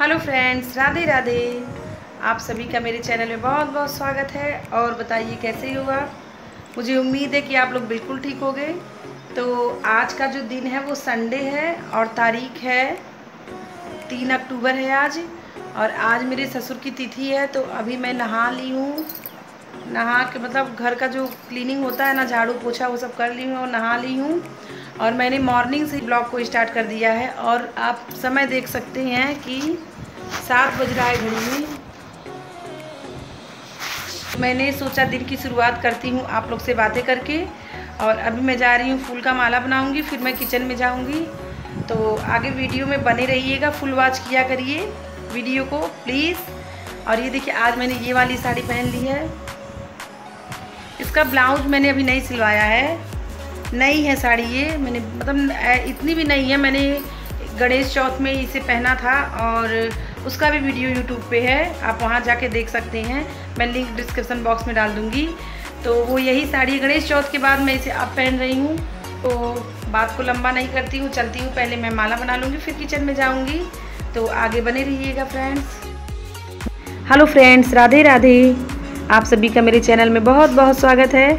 Hello friends, Radhe Radhe. आप सभी का मेरे चैनल में बहुत बहुत स्वागत है। और बताइए कैसे हो आप? मुझे उम्मीद है कि आप लोग बिल्कुल ठीक हो गए। तो आज का जो दिन है वो संडे है और तारीख है 3 अक्टूबर है आज। और आज मेरे ससुर की तिथि है, तो अभी मैं नहा ली हूँ। नहा के मतलब घर का जो क्लीनिंग होता है ना, झाड़ू पोछा वो सब कर ली हूँ और नहा ली हूँ। और मैंने मॉर्निंग से ब्लॉग को स्टार्ट कर दिया है। और आप समय देख सकते हैं कि 7 बज रहा है घड़ी में। मैंने सोचा दिन की शुरुआत करती हूँ आप लोग से बातें करके। और अभी मैं जा रही हूँ फूल का माला बनाऊँगी, फिर मैं किचन में जाऊँगी। तो आगे वीडियो में बने रहिएगा, फुल वॉच किया करिए वीडियो को प्लीज़। और ये देखिए, आज मैंने ये वाली साड़ी पहन ली है। इसका ब्लाउज मैंने अभी नहीं सिलवाया है, नई है साड़ी ये। मैंने मतलब इतनी भी नहीं है, मैंने गणेश चौथ में इसे पहना था। और उसका भी वीडियो यूट्यूब पे है, आप वहाँ जाके देख सकते हैं। मैं लिंक डिस्क्रिप्शन बॉक्स में डाल दूँगी। तो वो यही साड़ी गणेश चौथ के बाद मैं इसे अब पहन रही हूँ। तो बात को लंबा नहीं करती हूँ, चलती हूँ। पहले मैं माला बना लूँगी, फिर किचन में जाऊँगी। तो आगे बने रहिएगा friends. Hello friends, Radhe Radhe. आप सभी का मेरे चैनल में बहुत बहुत स्वागत है।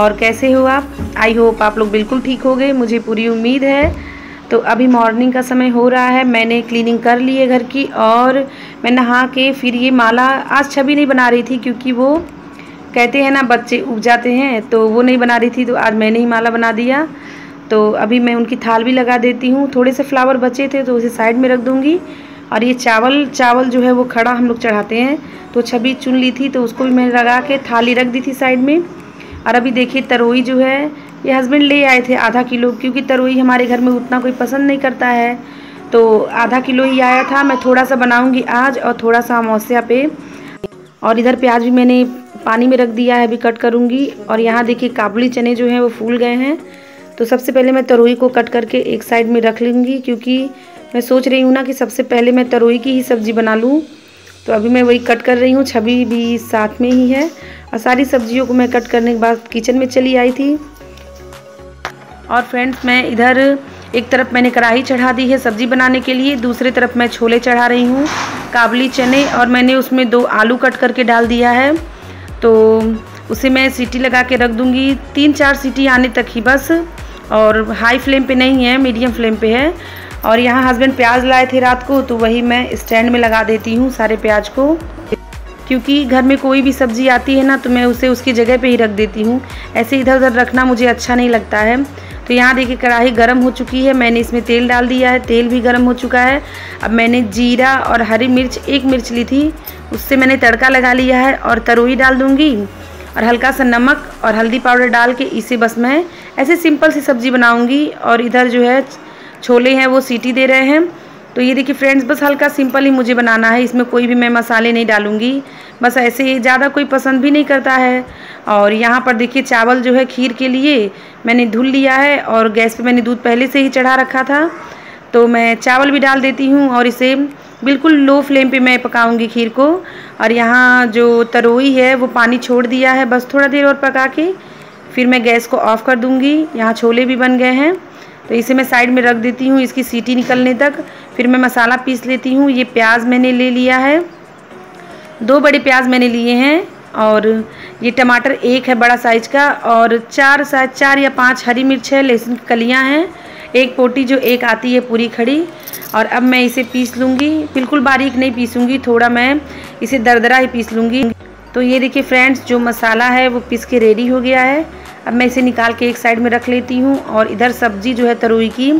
और कैसे हो आप? आई होप आप लोग बिल्कुल ठीक हो गए, मुझे पूरी उम्मीद है। तो अभी मॉर्निंग का समय हो रहा है, मैंने क्लीनिंग कर ली है घर की। और मैं नहा के फिर ये माला आज छवि नहीं बना रही थी, क्योंकि वो कहते हैं ना बच्चे उब जाते हैं, तो वो नहीं बना रही थी। तो आज मैंने ही माला बना दिया। तो अभी मैं उनकी थाल भी लगा देती हूँ। थोड़े से फ्लावर बचे थे तो उसे साइड में रख दूँगी। और ये चावल जो है वो खड़ा हम लोग चढ़ाते हैं, तो छवि चुन ली थी, तो उसको भी मैंने लगा के थाली रख दी थी साइड में। और अभी देखिए तरोई जो है ये हस्बैंड ले आए थे आधा किलो, क्योंकि तरोई हमारे घर में उतना कोई पसंद नहीं करता है। तो आधा किलो ही आया था। मैं थोड़ा सा बनाऊंगी आज और थोड़ा सा अमावस्या पे। और इधर प्याज भी मैंने पानी में रख दिया है, अभी कट करूँगी। और यहाँ देखिए काबुली चने जो हैं वो फूल गए हैं। तो सबसे पहले मैं तरोई को कट करके एक साइड में रख लूँगी, क्योंकि मैं सोच रही हूँ ना कि सबसे पहले मैं तरोई की ही सब्ज़ी बना लूँ। तो अभी मैं वही कट कर रही हूँ, छवि भी साथ में ही है। और सारी सब्जियों को मैं कट करने के बाद किचन में चली आई थी। और फ्रेंड्स, मैं इधर एक तरफ मैंने कढ़ाई चढ़ा दी है सब्ज़ी बनाने के लिए, दूसरी तरफ मैं छोले चढ़ा रही हूँ, काबुली चने। और मैंने उसमें 2 आलू कट करके डाल दिया है। तो उसे मैं सीटी लगा के रख दूँगी, 3-4 सीटी आने तक ही बस। और हाई फ्लेम पर नहीं है, मीडियम फ्लेम पर है। और यहाँ हस्बैंड प्याज लाए थे रात को, तो वही मैं स्टैंड में लगा देती हूँ सारे प्याज को, क्योंकि घर में कोई भी सब्ज़ी आती है ना तो मैं उसे उसकी जगह पे ही रख देती हूँ। ऐसे इधर उधर रखना मुझे अच्छा नहीं लगता है। तो यहाँ देखिए कढ़ाई गर्म हो चुकी है, मैंने इसमें तेल डाल दिया है, तेल भी गर्म हो चुका है। अब मैंने जीरा और हरी मिर्च, एक मिर्च ली थी उससे मैंने तड़का लगा लिया है। और तरोई डाल दूँगी और हल्का सा नमक और हल्दी पाउडर डाल के इसे बस मैं ऐसे सिंपल सी सब्ज़ी बनाऊँगी। और इधर जो है छोले हैं वो सीटी दे रहे हैं। तो ये देखिए फ्रेंड्स, बस हल्का सिंपल ही मुझे बनाना है, इसमें कोई भी मैं मसाले नहीं डालूँगी, बस ऐसे ही। ज़्यादा कोई पसंद भी नहीं करता है। और यहाँ पर देखिए चावल जो है खीर के लिए मैंने धुल लिया है। और गैस पे मैंने दूध पहले से ही चढ़ा रखा था, तो मैं चावल भी डाल देती हूँ। और इसे बिल्कुल लो फ्लेम पर मैं पकाऊँगी खीर को। और यहाँ जो तरोई है वो पानी छोड़ दिया है, बस थोड़ा देर और पका के फिर मैं गैस को ऑफ़ कर दूँगी। यहाँ छोले भी बन गए हैं, तो इसे मैं साइड में रख देती हूँ इसकी सीटी निकलने तक। फिर मैं मसाला पीस लेती हूँ। ये प्याज मैंने ले लिया है, 2 बड़े प्याज मैंने लिए हैं। और ये टमाटर एक है बड़ा साइज का, और 4 या 5 हरी मिर्च है, लहसुन की कलियाँ हैं, 1 पोटी जो एक आती है पूरी खड़ी। और अब मैं इसे पीस लूँगी, बिल्कुल बारीक नहीं पीसूँगी, थोड़ा मैं इसे दरदरा ही पीस लूँगी। तो ये देखिए फ्रेंड्स, जो मसाला है वो पीस के रेडी हो गया है। अब मैं इसे निकाल के एक साइड में रख लेती हूँ। और इधर सब्ज़ी जो है तरोई की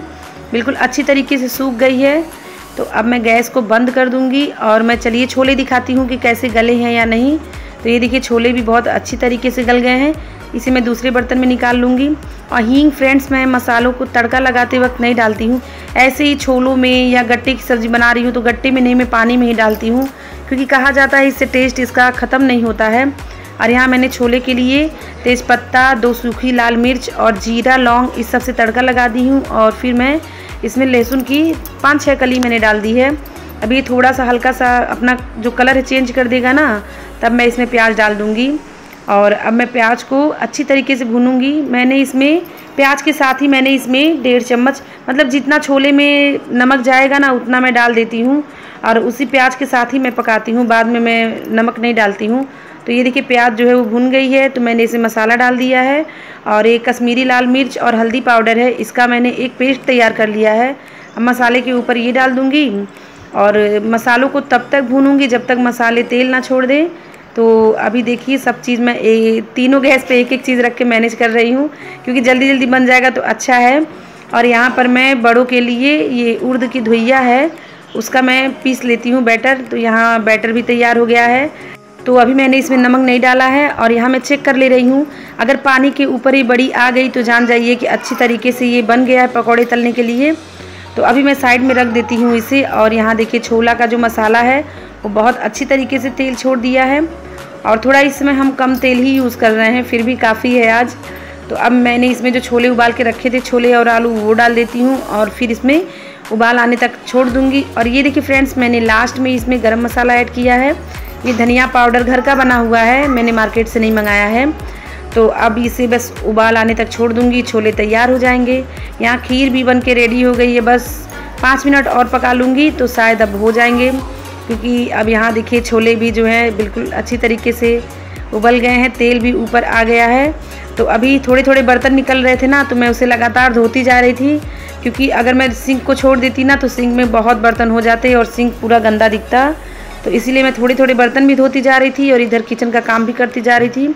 बिल्कुल अच्छी तरीके से सूख गई है। तो अब मैं गैस को बंद कर दूँगी और मैं चलिए छोले दिखाती हूँ कि कैसे गले हैं या नहीं। तो ये देखिए छोले भी बहुत अच्छी तरीके से गल गए हैं। इसे मैं दूसरे बर्तन में निकाल लूँगी। और हींग फ्रेंड्स, मैं मसालों को तड़का लगाते वक्त नहीं डालती हूँ, ऐसे ही छोलों में या गट्टे की सब्ज़ी बना रही हूँ तो गट्टे में नहीं, मैं पानी में ही डालती हूँ, क्योंकि कहा जाता है इससे टेस्ट इसका ख़त्म नहीं होता है। और यहाँ मैंने छोले के लिए तेज़पत्ता, 2 सूखी लाल मिर्च और जीरा, लौंग, इस सब से तड़का लगा दी हूँ। और फिर मैं इसमें लहसुन की 5-6 कली मैंने डाल दी है। अब ये थोड़ा सा हल्का सा अपना जो कलर है चेंज कर देगा ना, तब मैं इसमें प्याज डाल दूँगी। और अब मैं प्याज को अच्छी तरीके से भूनूंगी। मैंने इसमें प्याज के साथ ही मैंने इसमें 1.5 चम्मच, मतलब जितना छोले में नमक जाएगा ना उतना मैं डाल देती हूँ, और उसी प्याज के साथ ही मैं पकाती हूँ, बाद में मैं नमक नहीं डालती हूँ। तो ये देखिए प्याज जो है वो भुन गई है, तो मैंने इसे मसाला डाल दिया है, और एक कश्मीरी लाल मिर्च और हल्दी पाउडर है, इसका मैंने एक पेस्ट तैयार कर लिया है। अब मसाले के ऊपर ये डाल दूँगी और मसालों को तब तक भूनूंगी जब तक मसाले तेल ना छोड़ दें। तो अभी देखिए सब चीज़ मैं तीनों गैस पे एक एक चीज़ रख के मैनेज कर रही हूँ, क्योंकि जल्दी जल्दी बन जाएगा तो अच्छा है। और यहाँ पर मैं बड़ों के लिए ये उड़द की धुइया है, उसका मैं पीस लेती हूँ बैटर। तो यहाँ बैटर भी तैयार हो गया है। तो अभी मैंने इसमें नमक नहीं डाला है, और यहाँ मैं चेक कर ले रही हूँ, अगर पानी के ऊपर ही बड़ी आ गई तो जान जाइए कि अच्छी तरीके से ये बन गया है पकौड़े तलने के लिए। तो अभी मैं साइड में रख देती हूँ इसे। और यहाँ देखिए छोला का जो मसाला है वो बहुत अच्छी तरीके से तेल छोड़ दिया है, और थोड़ा इसमें हम कम तेल ही यूज़ कर रहे हैं, फिर भी काफ़ी है आज। तो अब मैंने इसमें जो छोले उबाल के रखे थे, छोले और आलू, वो डाल देती हूँ और फिर इसमें उबाल आने तक छोड़ दूँगी। और ये देखिए फ्रेंड्स, मैंने लास्ट में इसमें गर्म मसाला ऐड किया है। ये धनिया पाउडर घर का बना हुआ है, मैंने मार्केट से नहीं मंगाया है। तो अब इसे बस उबाल आने तक छोड़ दूँगी, छोले तैयार हो जाएंगे। यहाँ खीर भी बन के रेडी हो गई है, बस 5 मिनट और पका लूँगी तो शायद अब हो जाएंगे, क्योंकि अब यहाँ देखिए छोले भी जो है बिल्कुल अच्छी तरीके से उबल गए हैं, तेल भी ऊपर आ गया है। तो अभी थोड़े थोड़े बर्तन निकल रहे थे ना, तो मैं उसे लगातार धोती जा रही थी, क्योंकि अगर मैं सिंक को छोड़ देती ना तो सिंक में बहुत बर्तन हो जाते और सिंक पूरा गंदा दिखता। तो इसीलिए मैं थोड़े थोड़े बर्तन भी धोती जा रही थी और इधर किचन का काम भी करती जा रही थी।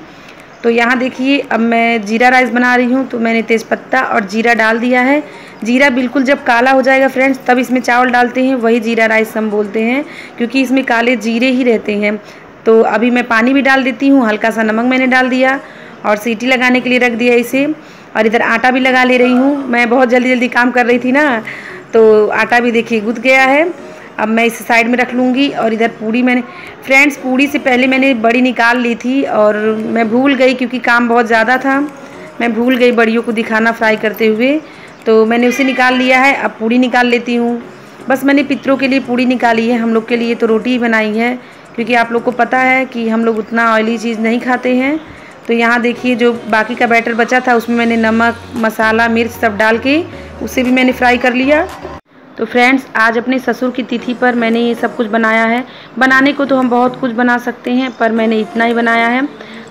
तो यहाँ देखिए अब मैं जीरा राइस बना रही हूँ, तो मैंने तेज़पत्ता और जीरा डाल दिया है। जीरा बिल्कुल जब काला हो जाएगा फ्रेंड्स तब इसमें चावल डालते हैं, वही जीरा राइस हम बोलते हैं, क्योंकि इसमें काले जीरे ही रहते हैं। तो अभी मैं पानी भी डाल देती हूँ, हल्का सा नमक मैंने डाल दिया और सीटी लगाने के लिए रख दिया इसे। और इधर आटा भी लगा ले रही हूँ, मैं बहुत जल्दी जल्दी काम कर रही थी ना, तो आटा भी देखिए गूँथ गया है। अब मैं इसे साइड में रख लूँगी। और इधर पूड़ी, मैंने फ्रेंड्स पूड़ी से पहले मैंने बड़ी निकाल ली थी और मैं भूल गई, क्योंकि काम बहुत ज़्यादा था, मैं भूल गई बड़ियों को दिखाना फ्राई करते हुए, तो मैंने उसे निकाल लिया है। अब पूड़ी निकाल लेती हूँ। बस मैंने पितरों के लिए पूड़ी निकाली है, हम लोग के लिए तो रोटी ही बनाई है, क्योंकि आप लोग को पता है कि हम लोग उतना ऑयली चीज़ नहीं खाते हैं। तो यहाँ देखिए जो बाकी का बैटर बचा था उसमें मैंने नमक, मसाला, मिर्च सब डाल के उसे भी मैंने फ्राई कर लिया। तो फ्रेंड्स आज अपने ससुर की तिथि पर मैंने ये सब कुछ बनाया है। बनाने को तो हम बहुत कुछ बना सकते हैं, पर मैंने इतना ही बनाया है।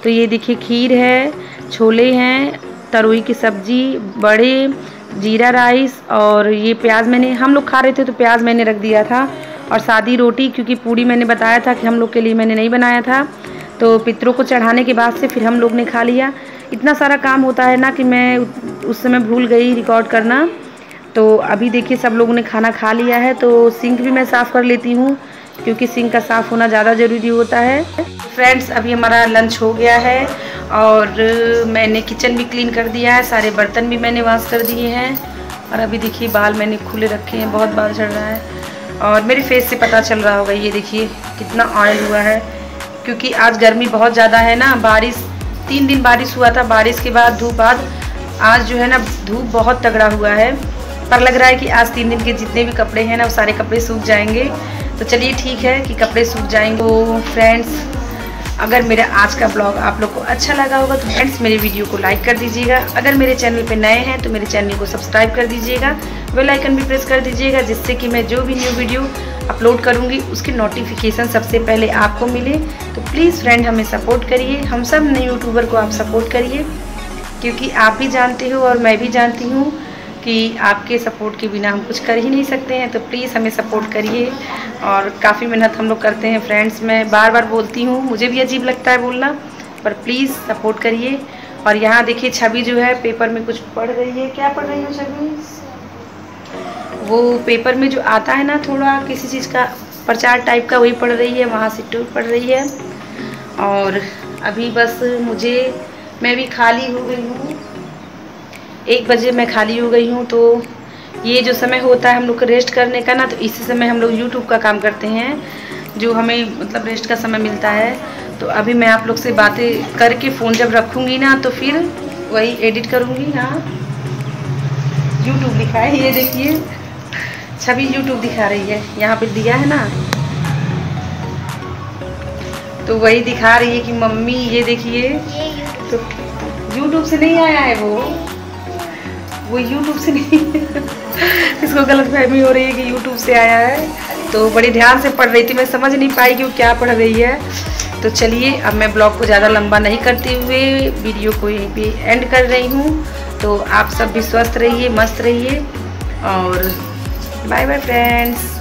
तो ये देखिए खीर है, छोले हैं, तरोई की सब्ज़ी, बड़े, जीरा राइस, और ये प्याज मैंने, हम लोग खा रहे थे तो प्याज मैंने रख दिया था, और सादी रोटी, क्योंकि पूड़ी मैंने बताया था कि हम लोग के लिए मैंने नहीं बनाया था, तो पितरों को चढ़ाने के बाद से फिर हम लोग ने खा लिया। इतना सारा काम होता है ना कि मैं उस समय भूल गई रिकॉर्ड करना। तो अभी देखिए सब लोगों ने खाना खा लिया है। तो सिंक भी मैं साफ़ कर लेती हूँ, क्योंकि सिंक का साफ़ होना ज़्यादा ज़रूरी होता है। फ्रेंड्स अभी हमारा लंच हो गया है और मैंने किचन भी क्लीन कर दिया है, सारे बर्तन भी मैंने वॉश कर दिए हैं। और अभी देखिए बाल मैंने खुले रखे हैं, बहुत बाल झड़ रहा है, और मेरे फेस से पता चल रहा होगा, ये देखिए कितना ऑयल हुआ है, क्योंकि आज गर्मी बहुत ज़्यादा है ना। बारिश 3 दिन बारिश हुआ था, बारिश के बाद धूप, आज जो है ना धूप बहुत तगड़ा हुआ है, पर लग रहा है कि आज 3 दिन के जितने भी कपड़े हैं ना वो सारे कपड़े सूख जाएंगे। तो चलिए ठीक है कि कपड़े सूख जाएंगे। तो फ्रेंड्स अगर मेरा आज का ब्लॉग आप लोग को अच्छा लगा होगा तो फ्रेंड्स मेरे वीडियो को लाइक कर दीजिएगा। अगर मेरे चैनल पे नए हैं तो मेरे चैनल को सब्सक्राइब कर दीजिएगा, बेल आइकन भी प्रेस कर दीजिएगा, जिससे कि मैं जो भी न्यू वीडियो अपलोड करूँगी उसकी नोटिफिकेशन सबसे पहले आपको मिले। तो प्लीज़ फ्रेंड हमें सपोर्ट करिए, हम सब नए यूट्यूबर को आप सपोर्ट करिए, क्योंकि आप भी जानते हो और मैं भी जानती हूँ कि आपके सपोर्ट के बिना हम कुछ कर ही नहीं सकते हैं। तो प्लीज़ हमें सपोर्ट करिए, और काफ़ी मेहनत हम लोग करते हैं फ्रेंड्स, मैं बार बार बोलती हूँ, मुझे भी अजीब लगता है बोलना, पर प्लीज़ सपोर्ट करिए। और यहाँ देखिए छवि जो है पेपर में कुछ पढ़ रही है, क्या पढ़ रही हो छवि? वो पेपर में जो आता है ना थोड़ा किसी चीज़ का प्रचार टाइप का, वही पढ़ रही है, वहाँ से टूट पढ़ रही है। और अभी बस मैं भी खाली हो गई हूँ, 1 बजे मैं खाली हो गई हूँ। तो ये जो समय होता है हम लोग को रेस्ट करने का ना, तो इसी समय हम लोग यूट्यूब का काम करते हैं, जो हमें मतलब रेस्ट का समय मिलता है। तो अभी मैं आप लोग से बातें करके फ़ोन जब रखूँगी ना तो फिर वही एडिट करूँगी। हाँ यूट्यूब लिखा है, ये देखिए छवि यूट्यूब दिखा रही है, यहाँ पर दिया है ना। तो वही दिखा रही है कि मम्मी ये देखिए, तो YouTube से नहीं आया है, वो YouTube से नहीं इसको गलतफहमी हो रही है कि YouTube से आया है। तो बड़े ध्यान से पढ़ रही थी, मैं समझ नहीं पाई कि वो क्या पढ़ रही है। तो चलिए अब मैं ब्लॉग को ज़्यादा लंबा नहीं करते हुए वीडियो को यहीं पे एंड कर रही हूँ। तो आप सब भी स्वस्थ रहिए, मस्त रहिए और बाय बाय फ्रेंड्स।